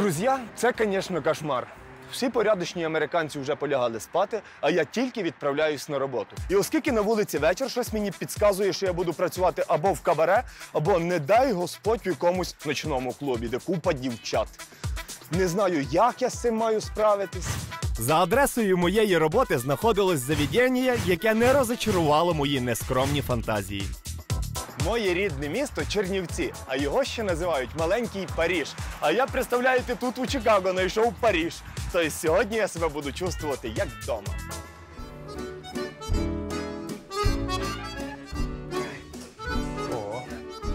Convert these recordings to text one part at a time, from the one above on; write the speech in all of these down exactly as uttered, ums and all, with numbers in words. Друзі, це, звісно, кошмар. Всі порядочні американці вже полягали спати, а я тільки відправляюсь на роботу. І оскільки на вулиці вечір, щось мені підказує, що я буду працювати або в кабаре, або, не дай Господь, в якомусь ночному клубі, де купа дівчат. Не знаю, як я з цим маю справитись. За адресою моєї роботи знаходилось заведення, яке не розчарувало мої нескромні фантазії. Моє рідне місто Чернівці, а його ще називають «Маленький Париж». А я, представляєте, тут у Чикаго знайшов Париж. Тобто сьогодні я себе буду чувствувати як вдома.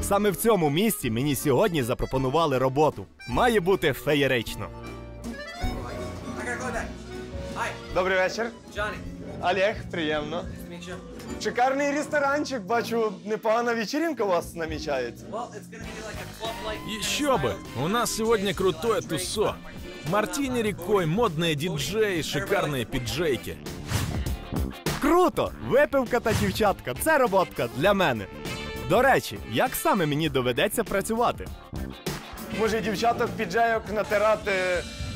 Саме в цьому місці мені сьогодні запропонували роботу. Має бути феєрично. Добрий вечір. Олег, приємно. Шикарний ресторанчик, бачу, непогана вечеринка у вас намечается. Еще бы! У нас сегодня крутое тусо. Мартини рекой, модные диджеи, шикарные пиджейки. Круто! Випивка та дівчатка – це роботка для мене. До речі, як саме мені доведеться працювати? Може, дівчаток піджейок натирати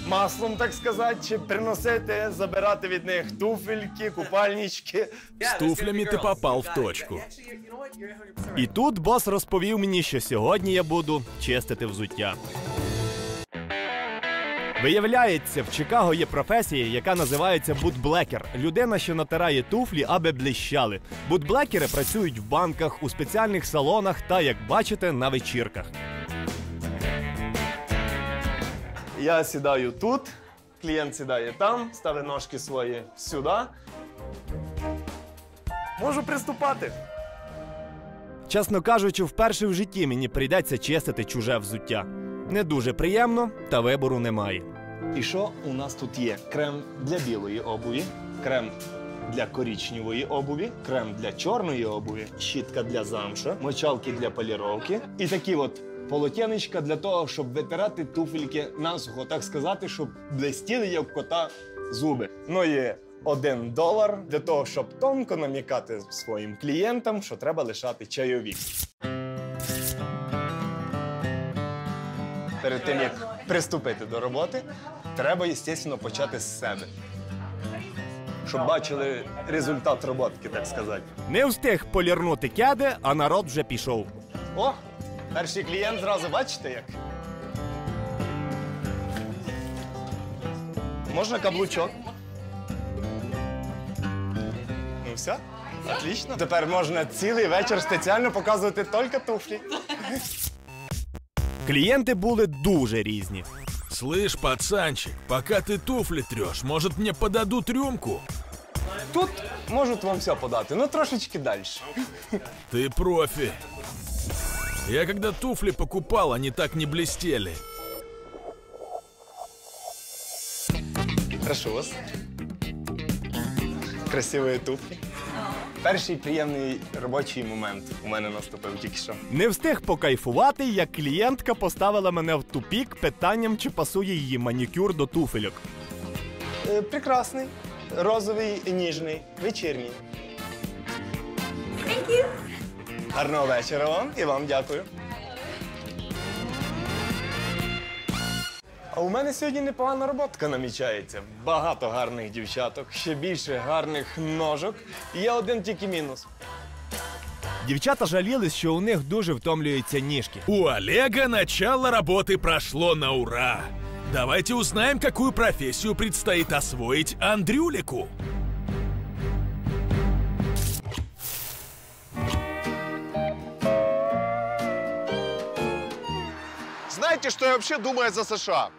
маслом, так сказати, чи приносити, забирати від них туфельки, купальнички. З туфлями ти попав в точку. І тут бос розповів мені, що сьогодні я буду чистити взуття. Виявляється, в Чикаго є професія, яка називається бутблекер. Людина, що натирає туфлі, аби блищали. Бутблекери працюють в банках, у спеціальних салонах та, як бачите, на вечірках. Я сідаю тут, клієнт сідає там, ставить ножки свої сюди. Можу приступати. Чесно кажучи, вперше в житті мені прийдеться чистити чуже взуття. Не дуже приємно, та вибору немає. І що у нас тут є? Крем для білої обуві, крем для коричневої обуві, крем для чорної обуві, щітка для замша, мочалки для поліровки і такі от полотенечка для того, щоб витирати туфельки насухо, так сказати, щоб блистіли, як кота, зуби. Ну і один долар для того, щоб тонко намікати своїм клієнтам, що треба лишати чайові. Перед тим, як приступити до роботи, треба, звісно, почати з себе. Щоб бачили результат роботки, так сказати. Не встиг полірнути кеди, а народ вже пішов. О! Перший клієнт зразу, бачите, як? Можна каблучок? Ну все, отлично. Тепер можна цілий вечір спеціально показувати тільки туфлі. Клієнти були дуже різні. Слышь, пацанчик, пока ти туфлі треш, може мені подадуть рюмку? Тут можуть вам все подати, ну трошечки далі. Ти профі. Я когда туфли покупал, они так не блестели. Прошу вас. Красивые туфли. Перший приємний робочий момент у мене наступив тільки що. Не встиг покайфувати, як клієнтка поставила мене в тупік питанням, чи пасує її манікюр до туфельок. Прекрасний, розовий, ніжний, вечірній. Дякую. Гарного вечора вам і вам дякую. А у мене сьогодні непогана роботка намічається. Багато гарних дівчаток, ще більше гарних ножок. Є один тільки мінус. Дівчата жалілись, що у них дуже втомлюються ніжки. У Олега начало роботи прошло на ура. Давайте узнаем, какую профессию предстоит освоить Андрюлику. Знаете, что я вообще думаю за США?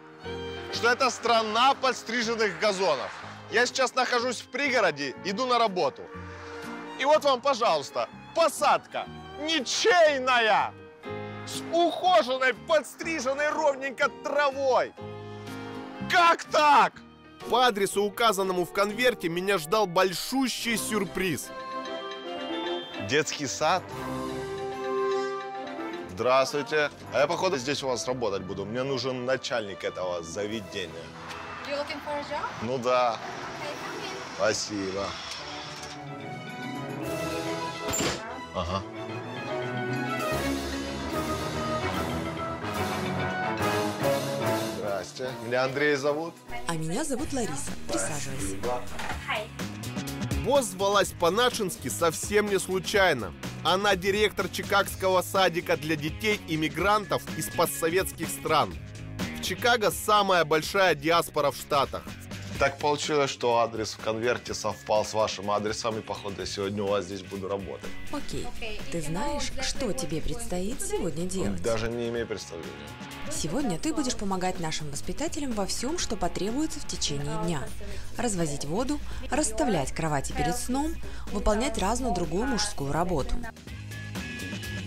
Что это страна подстриженных газонов. Я сейчас нахожусь в пригороде, иду на работу. И вот вам, пожалуйста, посадка ничейная, с ухоженной, подстриженной ровненько травой. Как так? По адресу, указанному в конверте, меня ждал большущий сюрприз. Детский сад? Здравствуйте. А я, походу, здесь у вас работать буду. Мне нужен начальник этого заведения. Ну да. Спасибо. Ага. Здрасте. Меня Андрей зовут. А меня зовут Лариса. Присаживайся. Босс звалась по-нашенски совсем не случайно. Она директор чикагского садика для детей-иммигрантов из постсоветских стран. В Чикаго самая большая диаспора в Штатах. Так получилось, что адрес в конверте совпал с вашим адресом, и, походу, я сегодня у вас здесь буду работать. Окей. Ты знаешь, что тебе предстоит сегодня делать? Даже не имею представления. Сегодня ты будешь помогать нашим воспитателям во всем, что потребуется в течение дня. Развозить воду, расставлять кровати перед сном, выполнять разную другую мужскую работу.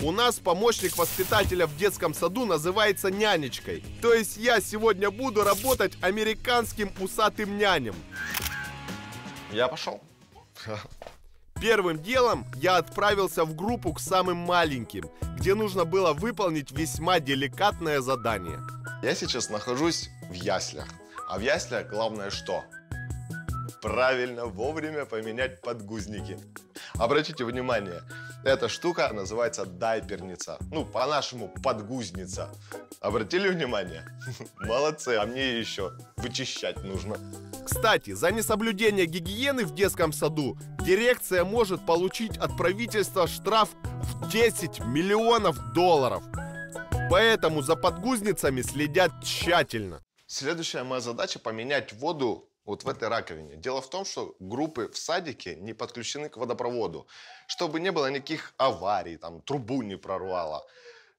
У нас помощник воспитателя в детском саду называется нянечкой. То есть я сегодня буду работать американским усатым нянем. Я пошел. Первым делом я отправился в группу к самым маленьким, где нужно было выполнить весьма деликатное задание. Я сейчас нахожусь в яслях. А в яслях главное что? Правильно, вовремя поменять подгузники. Обратите внимание, эта штука называется дайперница. Ну, по-нашему, подгузница. Обратили внимание? Молодцы, а мне еще вычищать нужно. Кстати, за несоблюдение гигиены в детском саду дирекция может получить от правительства штраф в десять миллионов долларов. Поэтому за подгузницами следят тщательно. Следующая моя задача – поменять воду вот в этой раковине. Дело в том, что группы в садике не подключены к водопроводу, чтобы не было никаких аварий, там трубу не прорвало.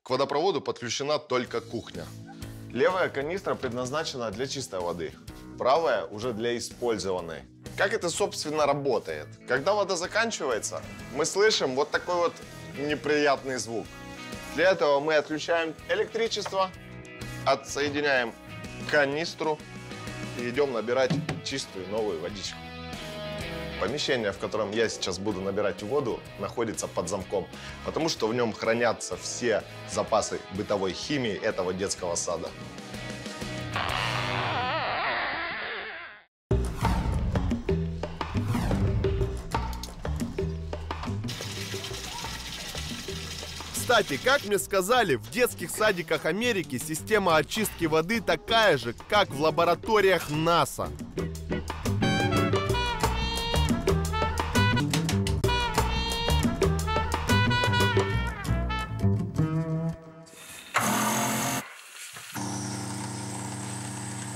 К водопроводу подключена только кухня. Левая канистра предназначена для чистой воды, правая уже для использованной. Как это, собственно, работает? Когда вода заканчивается, мы слышим вот такой вот неприятный звук. Для этого мы отключаем электричество, отсоединяем канистру и идем набирать чистую новую водичку. Помещение, в котором я сейчас буду набирать воду, находится под замком, потому что в нем хранятся все запасы бытовой химии этого детского сада. Кстати, как мне сказали, в детских садиках Америки система очистки воды такая же, как в лабораториях НАСА.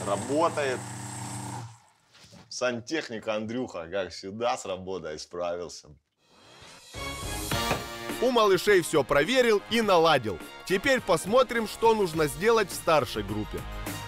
Работает. Сантехника Андрюха, как всегда, с работой справился. У малышей все проверил и наладил. Теперь посмотрим, что нужно сделать в старшей группе.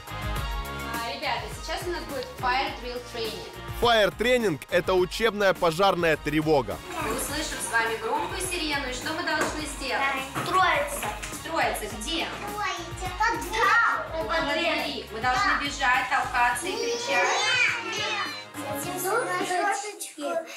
А, ребята, сейчас у нас будет Fire Drill Training. Fire Training – это учебная пожарная тревога. Мы услышим с вами громкую сирену, и что мы должны сделать? Строиться. Строиться где? Строиться. Под дверью. Под дверью. Мы должны бежать, толкаться и кричать. Нет,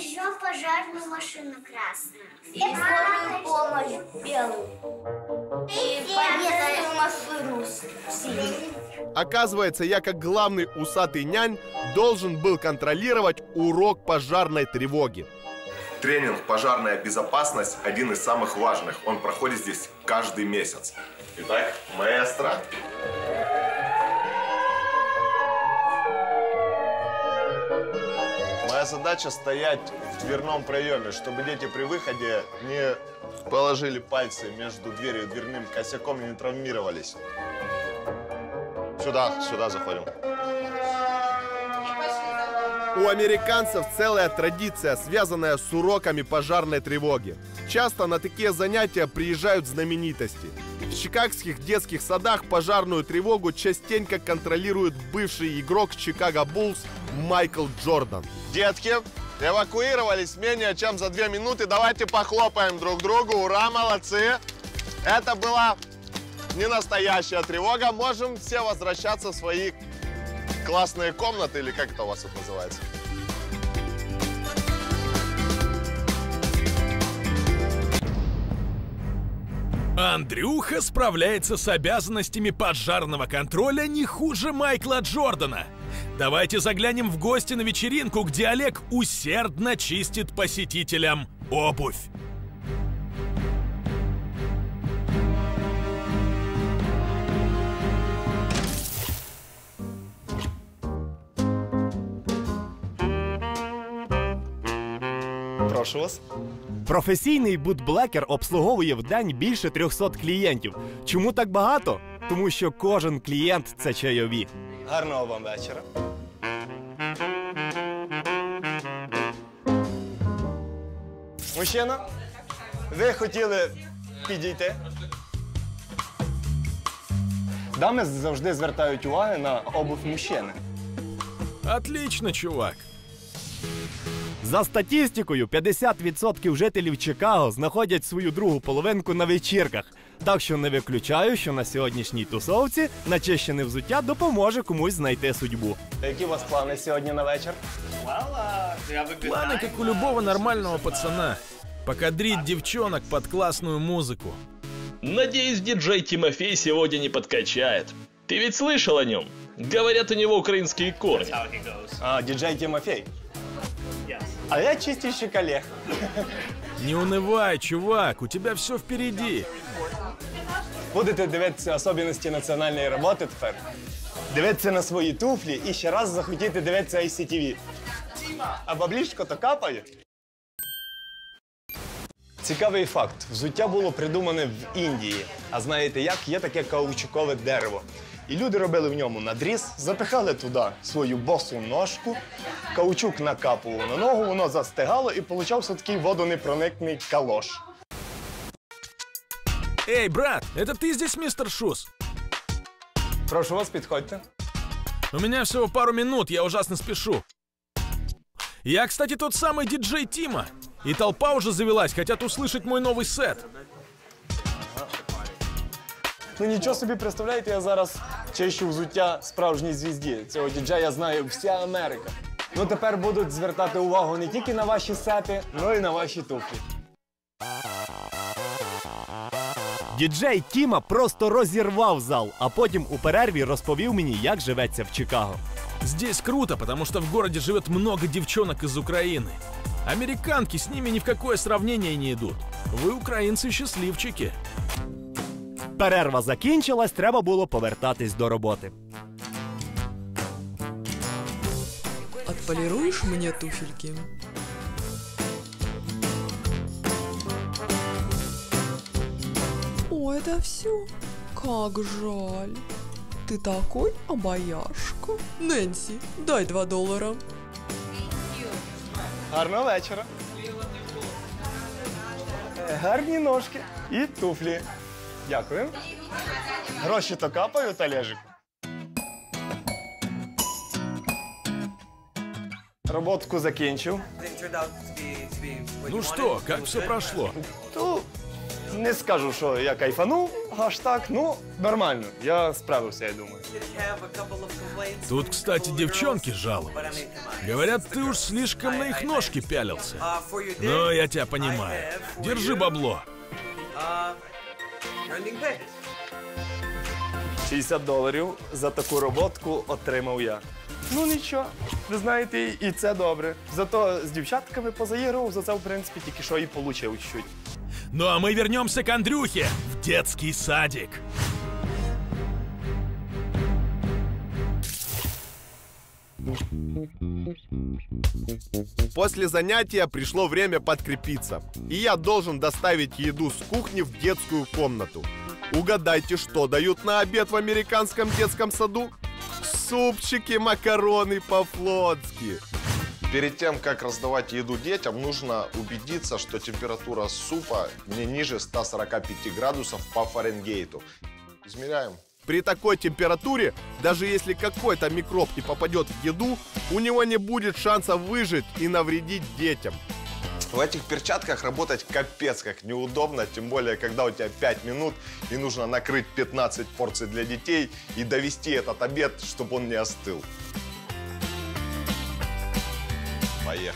еще пожарную машину красную. И скорую помощь белую. И полицейскую машину синюю. Оказывается, я как главный усатый нянь должен был контролировать урок пожарной тревоги. Тренинг «Пожарная безопасность» один из самых важных. Он проходит здесь каждый месяц. Итак, маэстро. Моя задача стоять в дверном проеме, чтобы дети при выходе не положили пальцы между дверью и дверным косяком и не травмировались. Сюда, сюда заходим. У американцев целая традиция, связанная с уроками пожарной тревоги. Часто на такие занятия приезжают знаменитости. В чикагских детских садах пожарную тревогу частенько контролирует бывший игрок Chicago Bulls Майкл Джордан. Детки эвакуировались менее чем за две минуты. Давайте похлопаем друг другу. Ура, молодцы! Это была не настоящая тревога. Можем все возвращаться в свои классные комнаты, или как это у вас это называется? Андрюха справляется с обязанностями пожарного контроля не хуже Майкла Джордана. Давайте заглянем в гости на вечеринку, где Олег усердно чистит посетителям обувь. Прошу вас. Професійний бутблекер обслуговує в день більше трьохсот клієнтів. Чому так багато? Тому що кожен клієнт – це чайові. Гарного вам вечора. Мужчина, ви хотіли підійти? Дами завжди звертають увагу на обув мужчини. Отлично, чувак. За статистикою, п'ятдесят відсотків жителів Чикаго знаходять свою другу половинку на вечірках. Так що не виключаю, що на сьогоднішній тусовці начищене взуття допоможе комусь знайти судьбу. Які у вас плани сьогодні на вечір? Планы, как у любого нормального пацана. Покадрить девчонок под классную музыку. Надеюсь, диджей Тимофей сегодня не подкачает. Ты ведь слышал о нем? Говорят, у него украинские корни. А, диджей Тимофей? А я чистильщик Олег. Не унывай, чувак, у тебя все впереди. Будете дивитися особенності національної роботи тепер? Дивитися на свої туфлі і ще раз захотіти дивитися ай сі ті ві. А баблішко то капає. Цікавий факт. Взуття було придумане в Індії. А знаєте як? Є таке каучукове дерево. І люди робили в ньому надріз, запихали туди свою босу ножку, каучук накапував на ногу, воно застигало і получався такий водонепроникний калош. Эй, брат, это ты здесь, мистер Шус? Прошу вас, подходите. У меня всего пару минут, я ужасно спешу. Я, кстати, тот самый диджей Тима. И толпа уже завелась, хотят услышать мой новый сет. Ну ничего себе, представляете, я зараз чищу взуття справжній звезді. Цього диджея я знаю вся Америка. Ну тепер будуть звертати увагу не тільки на ваші сети, но і на ваші туфлі. Діджей Тіма просто розірвав зал, а потім у перерві розповів мені, як живеться в Чикаго. Здесь круто, потому что в городе живет много девчонок из Украины. Американки с ними ни в какое сравнение не идут. Вы, украинцы, счастливчики. Перерва закінчилась, треба було повертатись до роботи. Отполируешь мне туфельки? О, это все? Как жаль. Ты такой обаяшка. Нэнси, дай два доллара. Гарного вечора. Гарні ножки і туфлі. Дякую. Гроші то капають, Олежик. Роботку закінчив. Ну что, как все прошло? То не скажу, що я кайфанув, аж так, ну, нормально. Я справився, я думаю. Тут, кстати, девчонки жаловались. Говорят, ты уж слишком на их ножки пялился. Но я тебя понимаю. Держи бабло. шістдесят доларів за таку роботку отримав я. Ну нічого, ви знаєте, і це добре. Зато з дівчатками позаігрував, за це, в принципі, тільки що і получив чуть-чуть. Ну а мы вернемся к Андрюхе в детский садик. После занятия пришло время подкрепиться, и я должен доставить еду с кухни в детскую комнату. Угадайте, что дают на обед в американском детском саду? Супчики, макароны по-флотски. Перед тем, как раздавать еду детям, нужно убедиться, что температура супа не ниже ста сорока пяти градусов по Фаренгейту. Измеряем. При такой температуре, даже если какой-то микроб не попадет в еду, у него не будет шанса выжить и навредить детям. В этих перчатках работать капец как неудобно, тем более, когда у тебя пять минут и нужно накрыть пятнадцать порций для детей и довести этот обед, чтобы он не остыл. Поехали.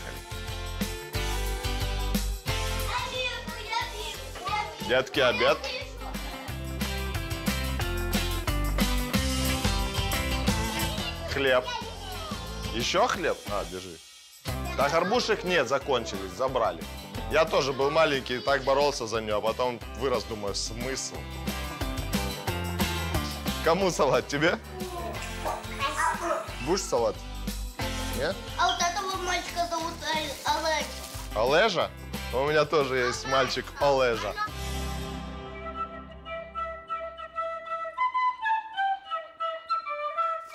Детки, обед. Хлеб. Еще хлеб? А, держи. Так, арбушек нет, закончились, забрали. Я тоже был маленький, так боролся за нее, а потом вырос, думаю, смысл. Кому салат? Тебе? Будешь салат? Нет? А вот этого мальчика зовут Олег. Олежа? У меня тоже есть мальчик Олежа.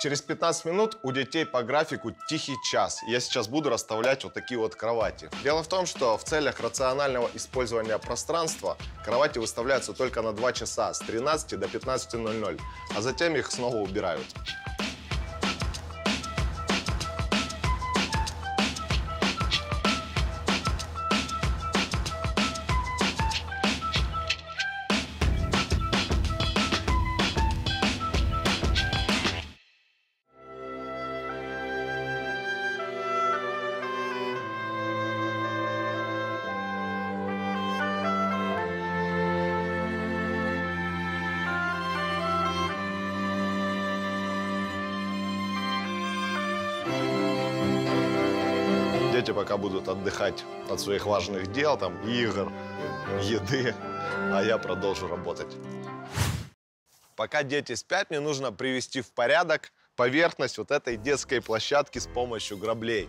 Через пятнадцать минут у детей по графику тихий час. Я сейчас буду расставлять вот такие вот кровати. Дело в том, что в целях рационального использования пространства кровати выставляются только на два часа, с тринадцати до пятнадцати ноль-ноль, а затем их снова убирают. Пока будут отдыхать от своих важных дел, там, игр, еды, а я продолжу работать. Пока дети спят, мне нужно привести в порядок поверхность вот этой детской площадки с помощью граблей.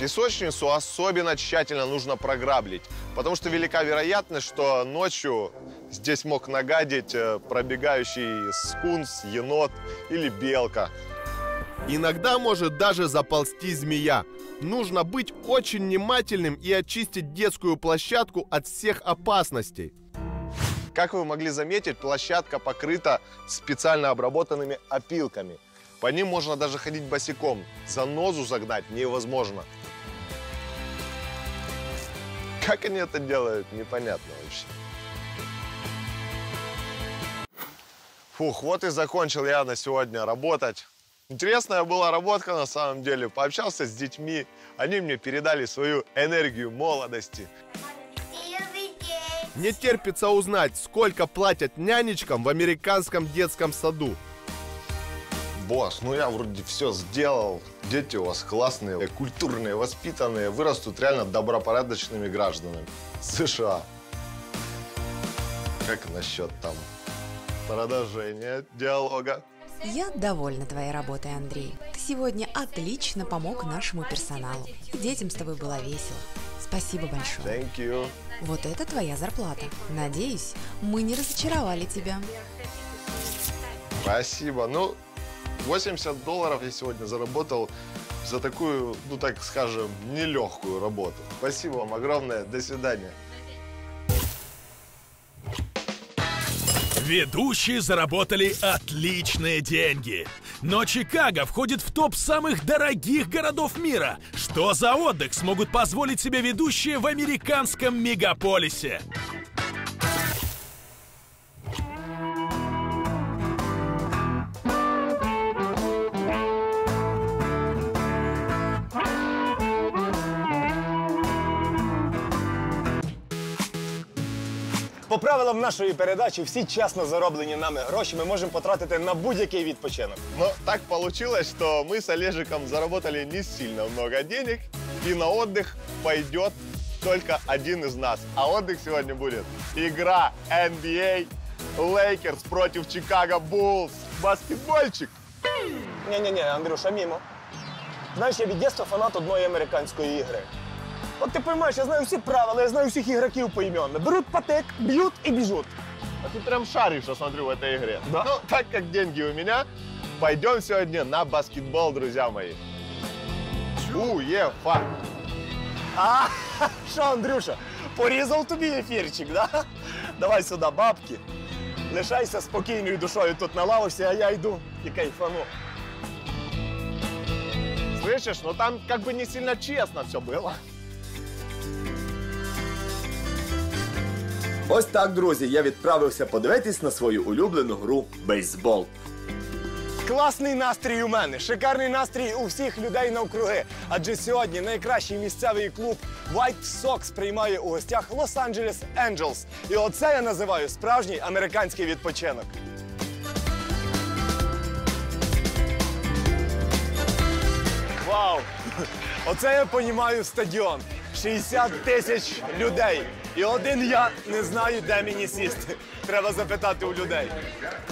Песочницу особенно тщательно нужно програблить, потому что велика вероятность, что ночью здесь мог нагадить пробегающий скунс, енот или белка. Иногда может даже заползти змея. Нужно быть очень внимательным и очистить детскую площадку от всех опасностей. Как вы могли заметить, площадка покрыта специально обработанными опилками. По ним можно даже ходить босиком. Занозу загнать невозможно. Как они это делают, непонятно вообще. Фух, вот и закончил я на сегодня работать. Интересная была работка на самом деле. Пообщался с детьми, они мне передали свою энергию молодости. Не терпится узнать, сколько платят нянечкам в американском детском саду. Босс, ну я вроде все сделал. Дети у вас классные, культурные, воспитанные, вырастут реально добропорядочными гражданами США. Как насчет там продолжения диалога? Я довольна твоей работой, Андрей. Ты сегодня отлично помог нашему персоналу. Детям с тобой было весело. Спасибо большое. Thank you. Вот это твоя зарплата. Надеюсь, мы не разочаровали тебя. Спасибо. Ну, восемьдесят долларов я сегодня заработал за такую, ну так скажем, нелегкую работу. Спасибо вам огромное. До свидания. Ведущие заработали отличные деньги. Но Чикаго входит в топ самых дорогих городов мира. Что за отдых смогут позволить себе ведущие в американском мегаполисе? По правилам нашої передачі, всі чесно зароблені нами гроші ми можемо потратити на будь-який відпочинок. Ну, так получилось, что мы с Олежиком заработали не сильно много денег, и на отдых пойдет только один из нас. А отдых сегодня будет игра эн би эй, Лейкерс против Chicago Bulls, баскетбольчик. Не-не-не, Андрюша, мимо. Знаешь, я від дитинства фанат одної американської ігри. Вот ты понимаешь, я знаю все правила, я знаю всех игроков поименно. Берут патек, бьют и бежут. А ты прям шаришь, я смотрю, в этой игре. Да? Ну, так как деньги у меня, пойдем сегодня на баскетбол, друзья мои. УЕФА. А, что, Андрюша, порезал тебе эфирчик, да? Давай сюда бабки. Лишайся спокойной душою тут на лавочке, а я иду и кайфану. Слышишь, ну там как бы не сильно честно все было. Ось так, друзі, я відправився подивитись на свою улюблену гру бейсбол. Класний настрій у мене, шикарний настрій у всіх людей навкруги. Адже сьогодні найкращий місцевий клуб White Sox приймає у гостях Лос-Анджелес Анджелс. І оце я називаю справжній американський відпочинок. Вау! Оце я розумію стадіон. шістдесят тисяч людей. І один я не знаю, де мені сісти. Треба запитати у людей.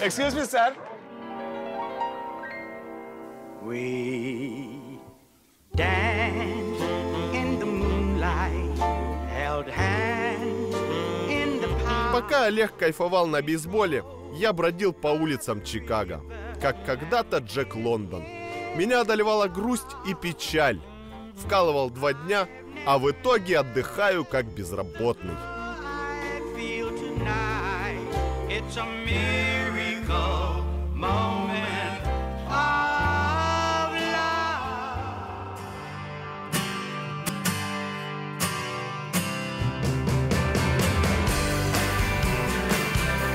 Excuse me, sir. We danced in the moonlight, held hands in the park. Пока Олег кайфовал на бейсболе, я бродил по улицам Чикаго, как когда-то Джек Лондон. Меня одолевала грусть и печаль. Вкалывал два дня, а в итоге отдыхаю как безработный.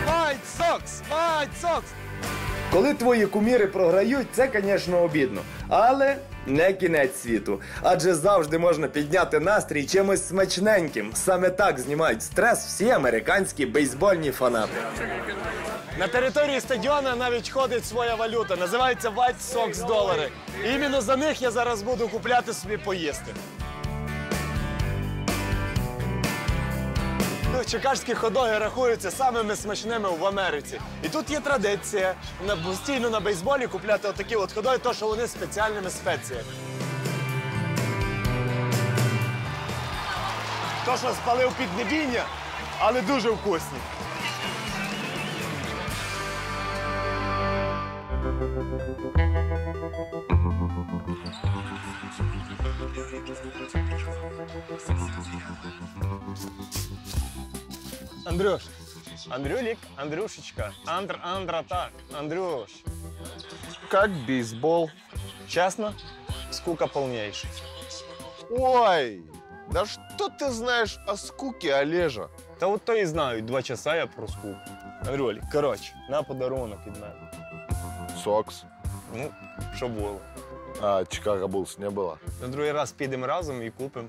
White Sox! White Sox! Коли твої куміри програють, це, звісно, обідно. Але не кінець світу. Адже завжди можна підняти настрій чимось смачненьким. Саме так знімають стрес всі американські бейсбольні фанати. На території стадіону навіть ходить своя валюта. Називається White Sox долари. І іменно за них я зараз буду купляти собі поїсти. Чикагські хот-доги рахуються самими смачними в Америці. І тут є традиція постійно на бейсболі купляти отакі от хот-доги, то що вони з спеціальними спеціями. То, що спалив піднебіння, але дуже вкусні. Андрюш, Андрюлик, Андрюшечка, Андр, Андра, так, Андрюш. Как бейсбол? Честно, скука полнейшая. Ой, да что ты знаешь о скуке, Олежа? Да вот то и знаю, два часа я про скуку. Андрюлик, короче, на подарунок від мене. Сокс. Ну, що було. А Chicago Bulls не було? На другий раз підемо разом і купимо.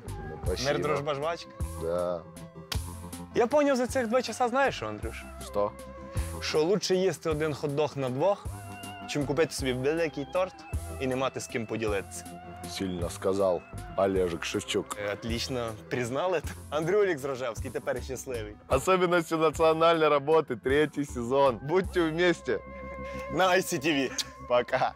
Мир, дружба, жвачка. Да. Я понял за цих два часа, знаєш що, Андрюш? Що? Що лучше їсти один хот-дог на двох, чим купити собі великий торт і не мати з ким поділитися. Сильно сказав Олежик Шевчук. Отлично признал это. Андрюлик Зрожевский, теперь счастливый. Особенностью национальной работы, третий сезон. Будьте вместе. На ай си ти ви. Пока.